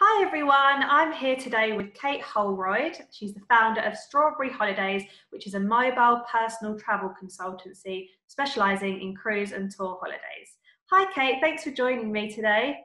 Hi everyone, I'm here today with Kate Holroyd. She's the founder of Strawberry Holidays, which is a mobile personal travel consultancy specialising in cruise and tour holidays. Hi Kate, thanks for joining me today.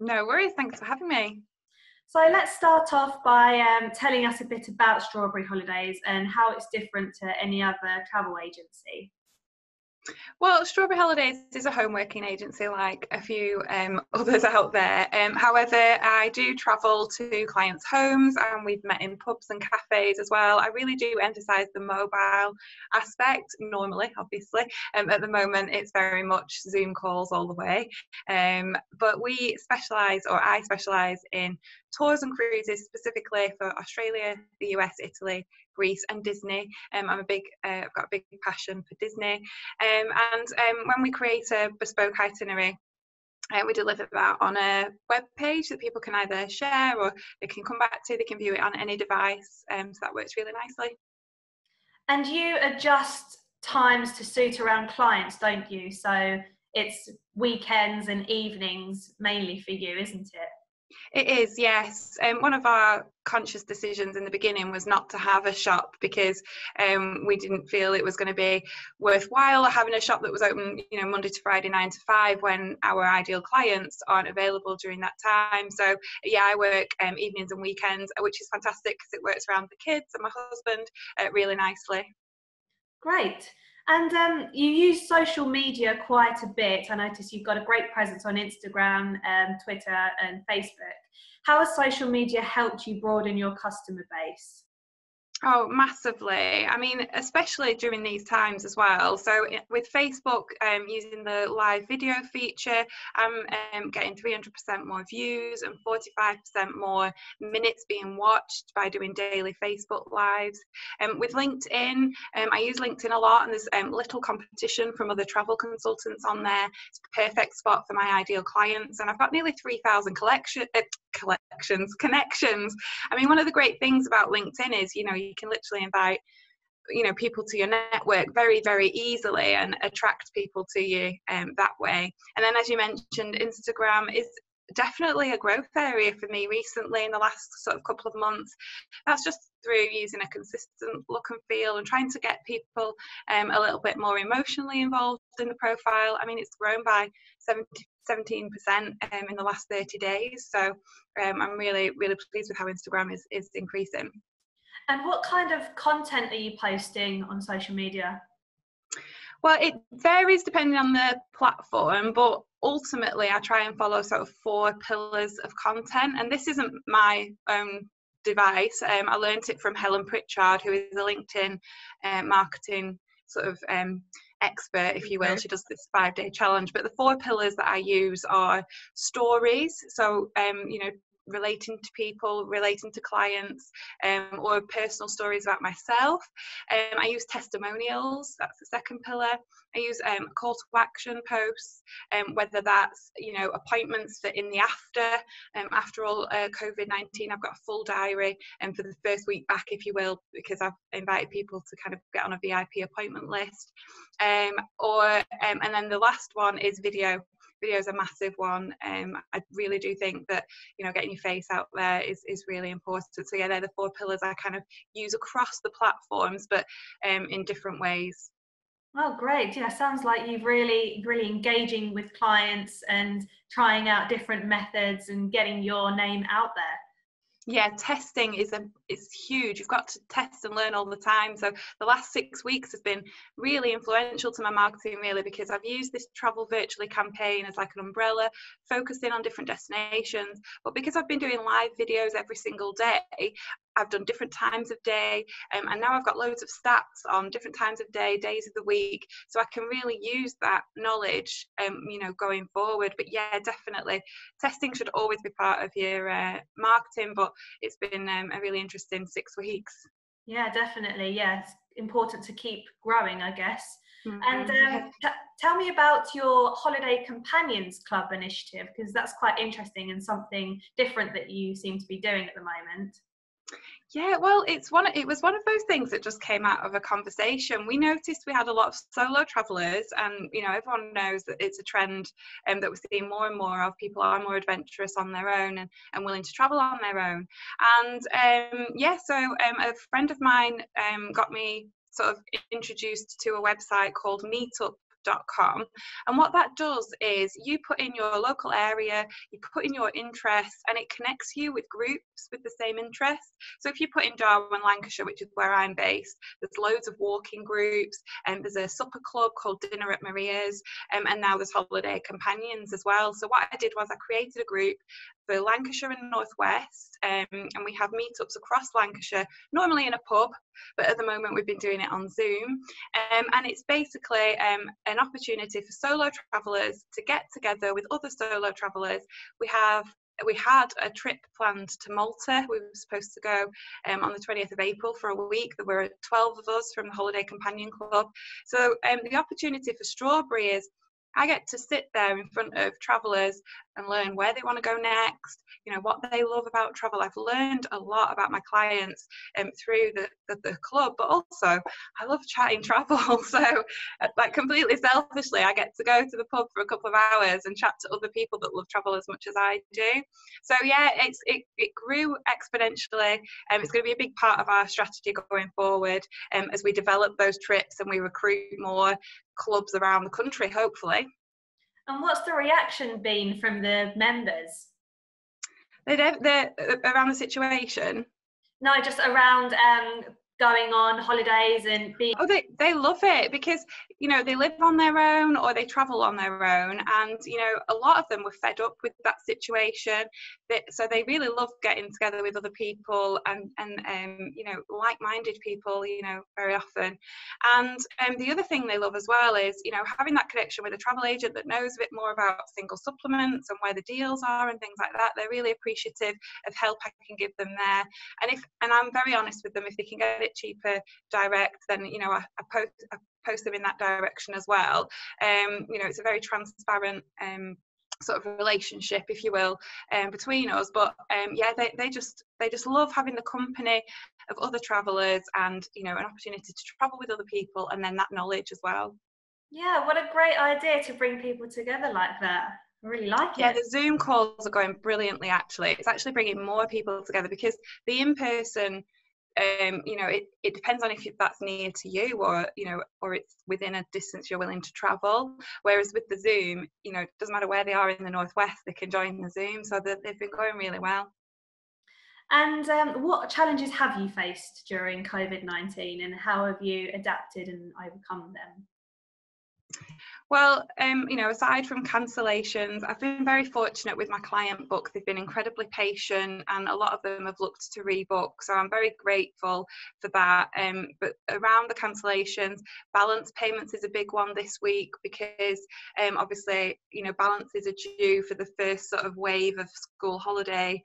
No worries, thanks for having me. So let's start off by telling us a bit about Strawberry Holidays and how it's different to any other travel agency. Well, Strawberry Holidays is a home working agency like a few others out there. However, I do travel to clients' homes and we've met in pubs and cafes as well. I really do emphasise the mobile aspect normally, obviously. At the moment, it's very much Zoom calls all the way. But we specialise, or I specialise in tours and cruises specifically for Australia, the US, Italy, Greece and Disney. I've got a big passion for Disney, when we create a bespoke itinerary, we deliver that on a web page that people can either share or they can come back to. They can view it on any device, so that works really nicely. And you adjust times to suit around clients, don't you? So it's weekends and evenings mainly for you, isn't it? It is, yes. One of our conscious decisions in the beginning was not to have a shop because we didn't feel it was going to be worthwhile having a shop that was open, you know, Monday to Friday 9 to 5 when our ideal clients aren't available during that time. So yeah, I work evenings and weekends, which is fantastic because it works around the kids and my husband really nicely. Great. And you use social media quite a bit. I notice you've got a great presence on Instagram, Twitter and Facebook. How has social media helped you broaden your customer base? Oh, massively. I mean, especially during these times as well. So with Facebook, using the live video feature, I'm getting 300% more views and 45% more minutes being watched by doing daily Facebook lives. With LinkedIn, I use LinkedIn a lot, and there's little competition from other travel consultants on there. It's a perfect spot for my ideal clients. And I've got nearly 3,000 connections. I mean, one of the great things about LinkedIn is, you know, you can literally invite, you know, people to your network very, very easily and attract people to you that way. And then, as you mentioned, Instagram is definitely a growth area for me recently in the last sort of couple of months. That's just through using a consistent look and feel and trying to get people a little bit more emotionally involved in the profile. I mean, it's grown by 17% in the last 30 days. So I'm really, really pleased with how Instagram is increasing. And what kind of content are you posting on social media? Well, it varies depending on the platform, but ultimately I try and follow sort of 4 pillars of content. And this isn't my own device. I learnt it from Helen Pritchard, who is a LinkedIn marketing sort of expert, if you will. She does this 5-day challenge. But the 4 pillars that I use are stories. So, you know, relating to people, relating to clients, or personal stories about myself. I use testimonials, that's the second pillar. I use call to action posts, whether that's, you know, appointments for in the after. After all, COVID-19, I've got a full diary for the first week back, if you will, because I've invited people to kind of get on a VIP appointment list. And then the last one is video. Video is a massive one. I really do think that, you know, getting your face out there is really important. So yeah, they're the 4 pillars I kind of use across the platforms, but in different ways. Oh, great. Yeah, sounds like you've really, really engaging with clients and trying out different methods and getting your name out there. Yeah, testing is huge. You've got to test and learn all the time. So the last 6 weeks has been really influential to my marketing, really, because I've used this travel virtually campaign as like an umbrella, focusing on different destinations. But because I've been doing live videos every single day, I've done different times of day, and now I've got loads of stats on different times of day, days of the week, so I can really use that knowledge, you know, going forward. But yeah, definitely, testing should always be part of your marketing, but it's been a really interesting 6 weeks. Yeah, definitely, yeah, it's important to keep growing, I guess. And tell me about your Holiday Companions Club initiative, because that's quite interesting and something different that you seem to be doing at the moment. Yeah, well, it was one of those things that just came out of a conversation. We noticed we had a lot of solo travellers, and you know, everyone knows that it's a trend that we're seeing more and more of. People are more adventurous on their own and willing to travel on their own. And a friend of mine got me sort of introduced to a website called Meetup.com, and what that does is you put in your local area, you put in your interests, and it connects you with groups with the same interests. So if you put in Darwin Lancashire, which is where I'm based, there's loads of walking groups, and there's a supper club called Dinner at Maria's, and now there's Holiday Companions as well. So what I did was I created a group for Lancashire and North West, and we have meetups across Lancashire, normally in a pub, but at the moment we've been doing it on Zoom, and it's basically an opportunity for solo travellers to get together with other solo travellers. We had a trip planned to Malta. We were supposed to go on the 20th of April for a week. There were 12 of us from the Holiday Companion Club. So the opportunity for Strawberry is I get to sit there in front of travellers and learn where they want to go next, you know, what they love about travel. I've learned a lot about my clients through the club, but also I love chatting travel. So like completely selfishly, I get to go to the pub for a couple of hours and chat to other people that love travel as much as I do. So yeah, it grew exponentially, and it's going to be a big part of our strategy going forward as we develop those trips and we recruit more clubs around the country, hopefully. And what's the reaction been from the members? They're around the situation? No, just around going on holidays and being... Oh, they love it, because, you know, they live on their own or they travel on their own, and, you know, a lot of them were fed up with that situation, so they really love getting together with other people and you know, like-minded people, you know, very often. And the other thing they love as well is, you know, having that connection with a travel agent that knows a bit more about single supplements and where the deals are and things like that. They're really appreciative of help I can give them there, and I'm very honest with them. If they can get it cheaper direct, then, you know, I post them in that direction as well. You know, it's a very transparent sort of relationship, if you will, between us. But yeah, they just love having the company of other travellers, and, you know, an opportunity to travel with other people, and then that knowledge as well. Yeah, what a great idea to bring people together like that. I really like it. Yeah, the Zoom calls are going brilliantly, actually. It's actually bringing more people together, because the in-person, you know, it depends on if that's near to you, or, you know, or it's within a distance you're willing to travel. Whereas with the Zoom, you know, it doesn't matter where they are in the Northwest, they can join the Zoom. So they've been going really well. And what challenges have you faced during COVID-19, and how have you adapted and overcome them? Well, you know, aside from cancellations, I've been very fortunate with my client book. They've been incredibly patient, and a lot of them have looked to rebook, so I'm very grateful for that. But around the cancellations, balance payments is a big one this week, because obviously, you know, balances are due for the first sort of wave of school holiday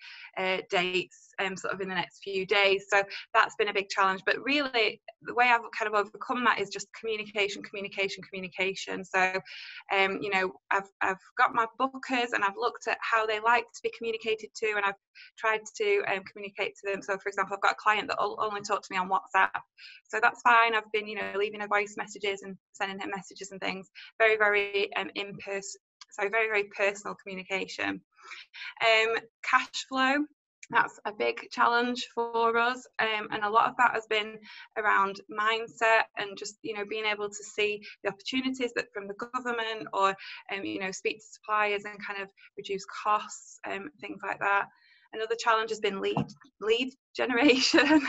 dates sort of in the next few days. So that's been a big challenge. But really, the way I've kind of overcome that is just communication. So you know, I've got my bookers, and I've looked at how they like to be communicated to, and I've tried to communicate to them. So for example, I've got a client that only talks to me on WhatsApp, so that's fine. I've been, you know, leaving her voice messages and sending her messages and things. Very, very personal communication. Cash flow, that's a big challenge for us, and a lot of that has been around mindset, and just, you know, being able to see the opportunities that from the government, or you know, speak to suppliers and kind of reduce costs, things like that. Another challenge has been lead generation,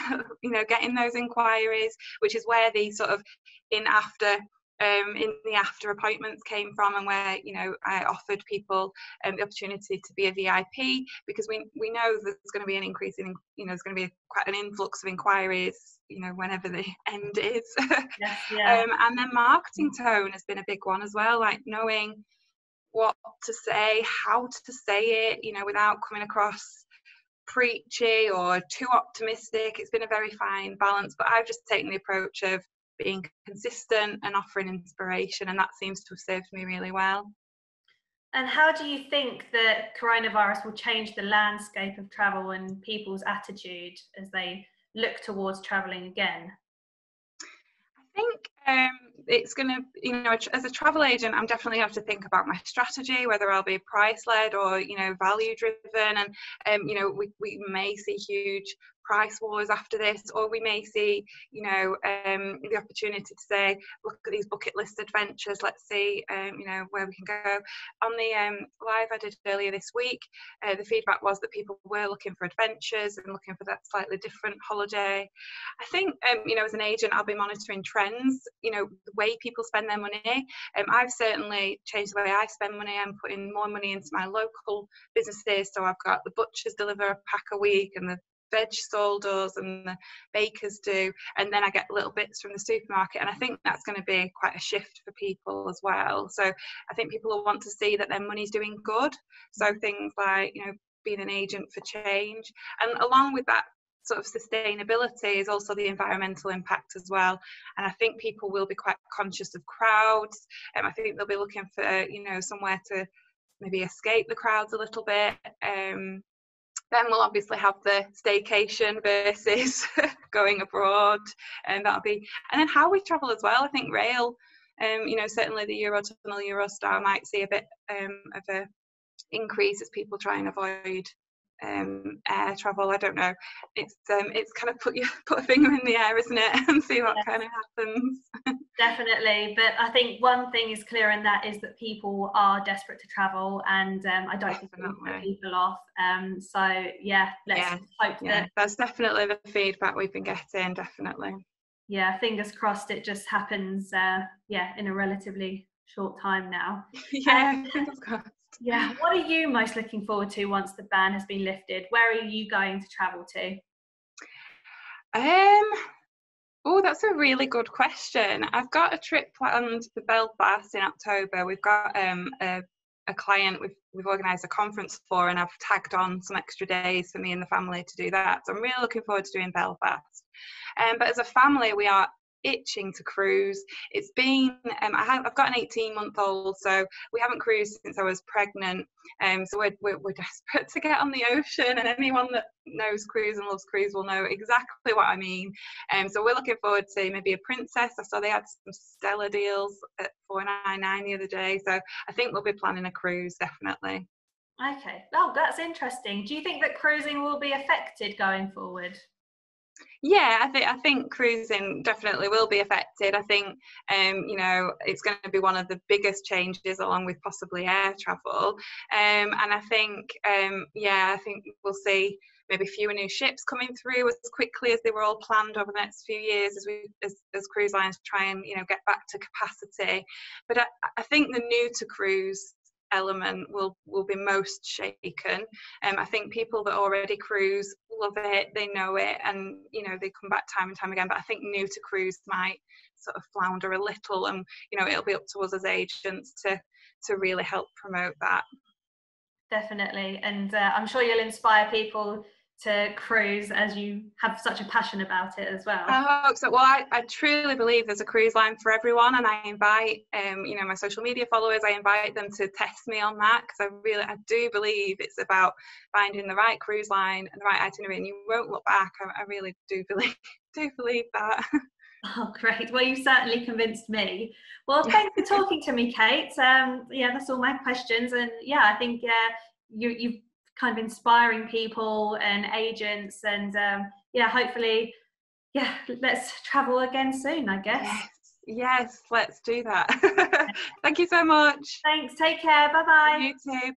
you know, getting those inquiries, which is where the sort of in the after appointments came from, and where, you know, I offered people the opportunity to be a VIP, because we know there's going to be an increase in, you know, there's going to be quite an influx of inquiries, you know, whenever the end is. Yes, yeah. And then marketing tone has been a big one as well, like knowing what to say, how to say it, you know, without coming across preachy or too optimistic. It's been a very fine balance, but I've just taken the approach of being consistent and offering inspiration, and that seems to have served me really well. And how do you think that coronavirus will change the landscape of travel and people's attitude as they look towards travelling again? I think it's going to, as a travel agent, I'm definitely have to think about my strategy, whether I'll be price-led or, value-driven. And, we may see huge price wars after this, or we may see, the opportunity to say, look at these bucket list adventures, let's see, where we can go. On the live I did earlier this week, the feedback was that people were looking for adventures and looking for that slightly different holiday. I think, as an agent, I'll be monitoring trends, the way people spend their money. I've certainly changed the way I spend money. I'm putting more money into my local businesses. So I've got the butchers deliver a pack a week, and the veg stall does, and the bakers do, and then I get little bits from the supermarket. And I think that's going to be quite a shift for people as well. So I think people will want to see that their money's doing good, so things like being an agent for change. And along with that sort of sustainability is also the environmental impact as well. And I think people will be quite conscious of crowds, and I think they'll be looking for somewhere to maybe escape the crowds a little bit. Then we'll obviously have the staycation versus going abroad, and then how we travel as well. I think rail, certainly the Eurotunnel, Eurostar might see a bit of a increase as people try and avoid air travel. I don't know. It's kind of put a finger in the air, isn't it, and see what kind of happens. Definitely, but I think one thing is clear, and that is that people are desperate to travel, and I don't think we can put people off. So yeah, let's hope that that's definitely the feedback we've been getting. Definitely, yeah. Fingers crossed, it just happens. In a relatively short time now. Yeah, fingers crossed. Yeah, what are you most looking forward to once the ban has been lifted? Where are you going to travel to? Oh, that's a really good question. I've got a trip planned for Belfast in October. We've got a client we've organised a conference for, and I've tagged on some extra days for me and the family to do that. So I'm really looking forward to doing Belfast. But as a family, we are itching to cruise. It's been I've got an 18-month-old, so we haven't cruised since I was pregnant, so we're desperate to get on the ocean, and anyone that knows cruise and loves cruise will know exactly what I mean. So we're looking forward to maybe a Princess. I saw they had some stellar deals at £4.99 the other day, so I think we'll be planning a cruise, definitely. Okay. Oh, that's interesting. Do you think that cruising will be affected going forward? Yeah, I think cruising definitely will be affected. I think it's going to be one of the biggest changes, along with possibly air travel. And I think I think we'll see maybe fewer new ships coming through as quickly as they were all planned over the next few years, as cruise lines try and get back to capacity. But I think the new to cruise element will be most shaken. I think people that already cruise love it, they know it, and they come back time and time again. But I think new to cruise might sort of flounder a little, and it'll be up to us as agents to really help promote that. Definitely, and I'm sure you'll inspire people to cruise, as you have such a passion about it as well. I hope so. Well, I truly believe there's a cruise line for everyone, and I invite my social media followers, I invite them to test me on that, because I do believe it's about finding the right cruise line and the right itinerary, and you won't look back. I really do believe that. Oh, great. Well, you've certainly convinced me. Well, thanks for talking to me, Kate. That's all my questions, and I think you've kind of inspiring people and agents, and hopefully let's travel again soon, I guess. Yes, let's do that. Thank you so much. Thanks, take care, bye-bye. You too.